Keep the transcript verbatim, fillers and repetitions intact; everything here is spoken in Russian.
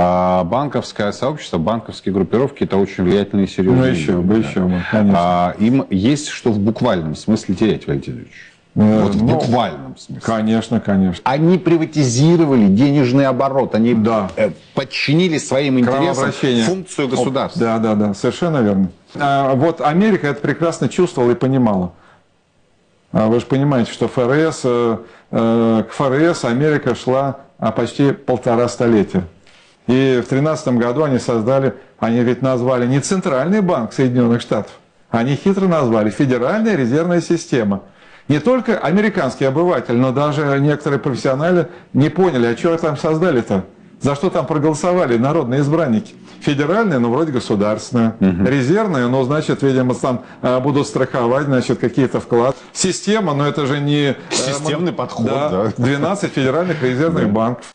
А банковское сообщество, банковские группировки — это очень влиятельные и серьезные. Ну еще, да. еще, а, им есть что в буквальном смысле терять, Валентин Ильич. Вот в буквальном смысле. Конечно, конечно. Они приватизировали денежный оборот, они да. подчинили своим интересам функцию государства. Да, да, да, совершенно верно. А, вот Америка это прекрасно чувствовала и понимала. А вы же понимаете, что ФРС, э, к ФРС Америка шла почти полтора столетия. И в тринадцатом году они создали, они ведь назвали не Центральный банк Соединенных Штатов, они хитро назвали Федеральная резервная система. Не только американский обыватель, но даже некоторые профессионалы не поняли, а чего там создали-то? За что там проголосовали народные избранники? Федеральная, но вроде государственная. Угу. Резервная, но значит, видимо, там будут страховать, значит, какие-то вклады. Система, но это же не... Системный э, подход, да. да. двенадцать федеральных резервных банков.